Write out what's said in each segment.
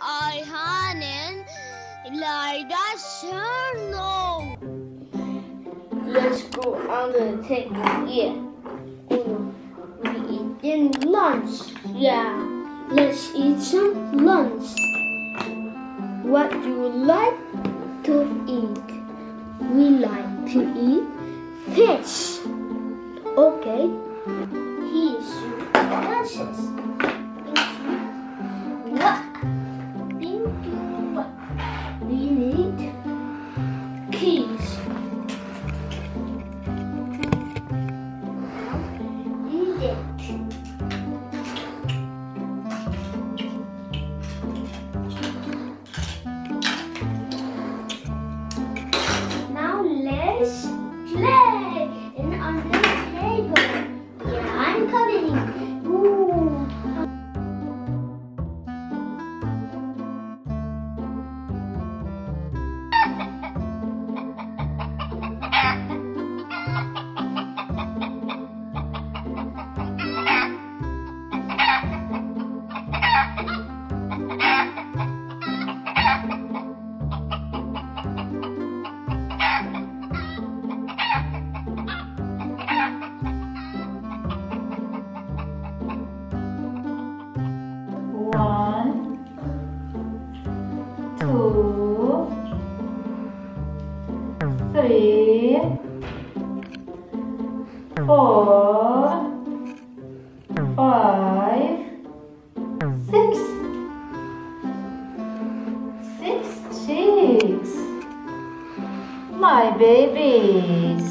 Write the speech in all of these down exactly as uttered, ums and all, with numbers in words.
Ayhan and Elijah sure know. Let's go under the table, yeah. Uno, we eating lunch, yeah. Let's eat some lunch. What do you like to eat? We like to eat fish. Okay. He's delicious. What? We need keys. Eat it. Now let's play in on the table. Yeah, I'm coming. Two, three, four, five, six, six chicks, my babies.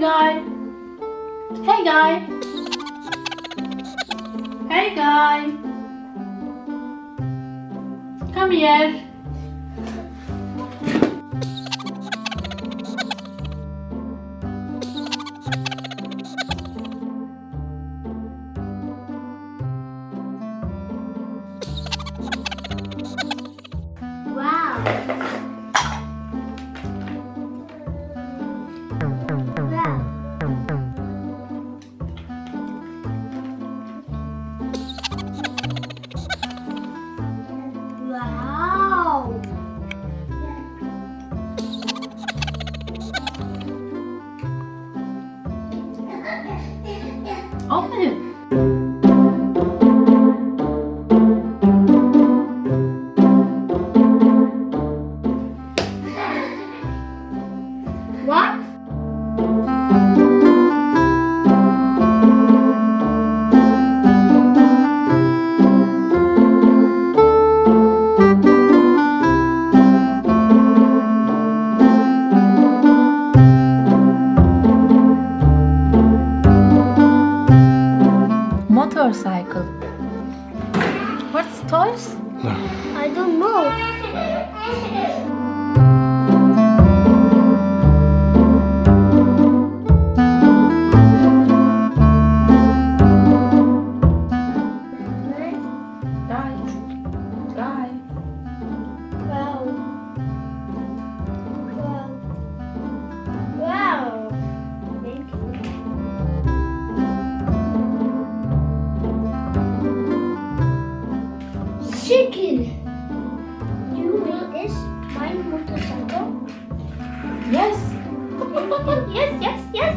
guy. Hey guy. Hey guy. Come here. Open it. What? Motorcycle. What's toys? No. I don't know. Guy. Guy. Wow. Wow. Wow. Thank you. Chicken! You made this my motorcycle? Yes! Yes, yes, yes!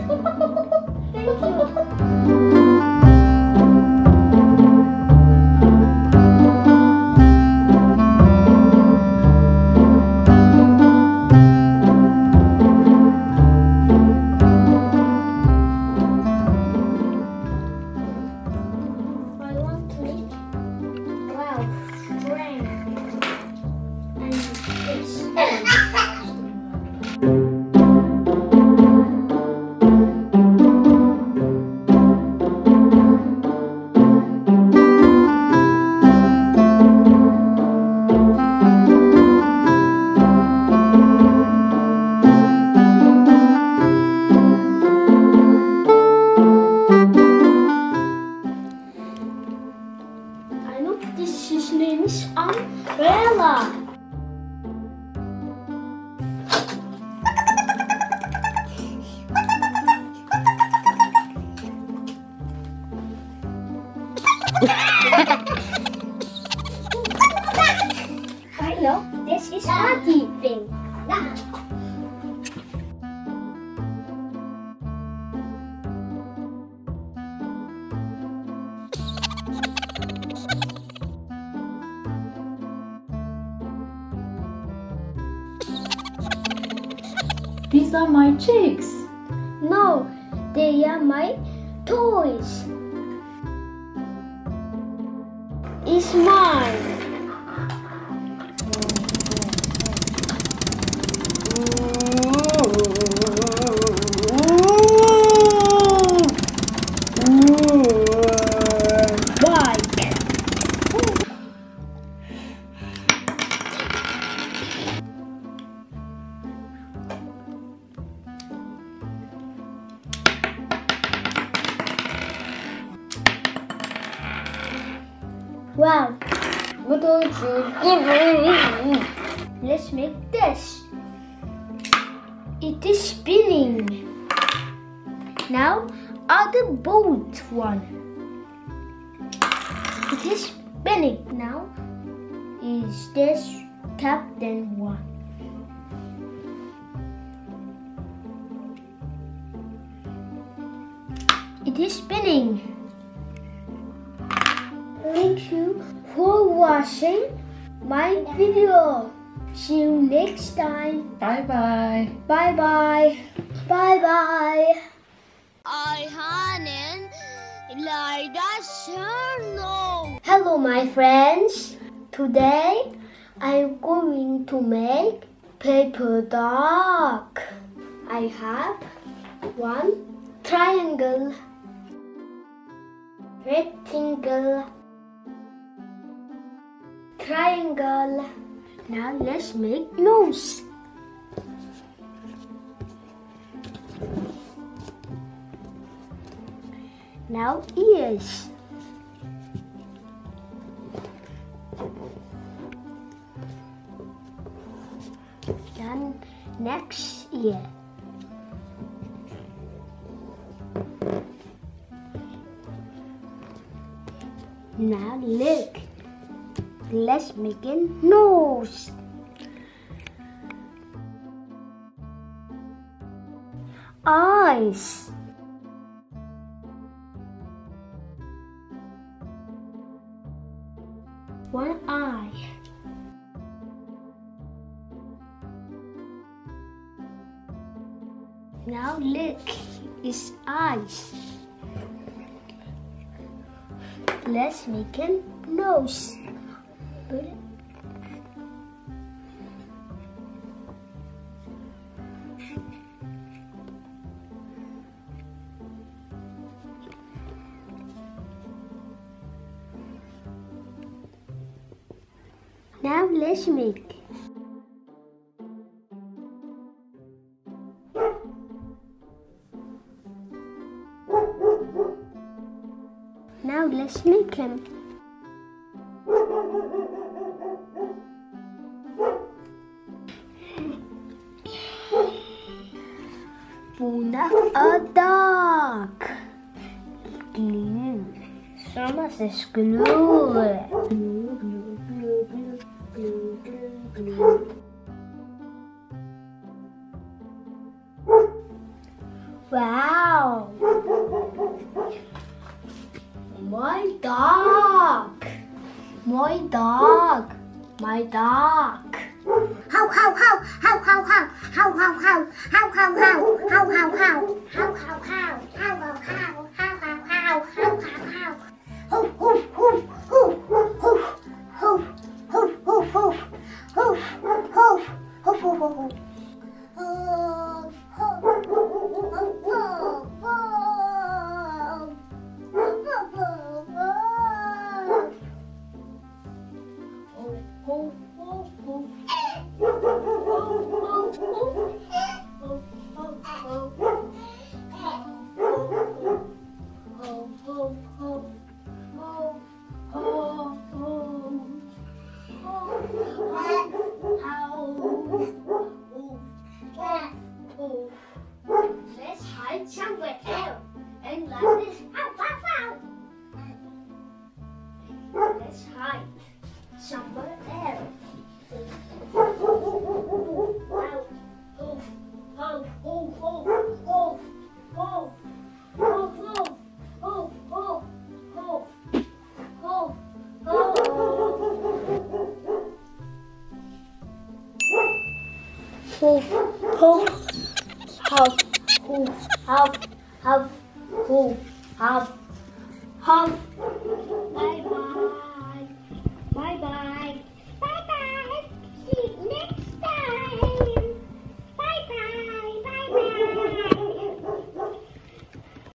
Thank you. I want to eat. Wow. Rain. And it's This is name is umbrella. I know this is party thing. These are my chicks. No, they are my toys. It's mine. Wow, what do you do? Let's make this. It is spinning. Now, other boat one. It is spinning. Now, is this captain one? It is spinning. Thank you for watching my video. See you next time. Bye-bye. Bye-bye. Bye-bye. Ayhan and hello, my friends. Today, I'm going to make paper duck. I have One triangle, rectangle, triangle. Now let's make nose. Now ears. Then next ear. Now look. Let's make a nose. Eyes. One eye. Now look, it's eyes. Let's make a nose. Now let's make Now let's make him. Puna a dog. Glue. Someone says glue. Glue, glue, glue, glue, glue, glue, glue. Wow! My dog! My dog! My dog! How how how how how how how how how how how how how how how how how how how how how how how how how Let's hide somewhere else and like this. Let's hide somewhere else. Hoof, hoof, hoof, hoof, hoof, hoof, hoof, hoof, hoof.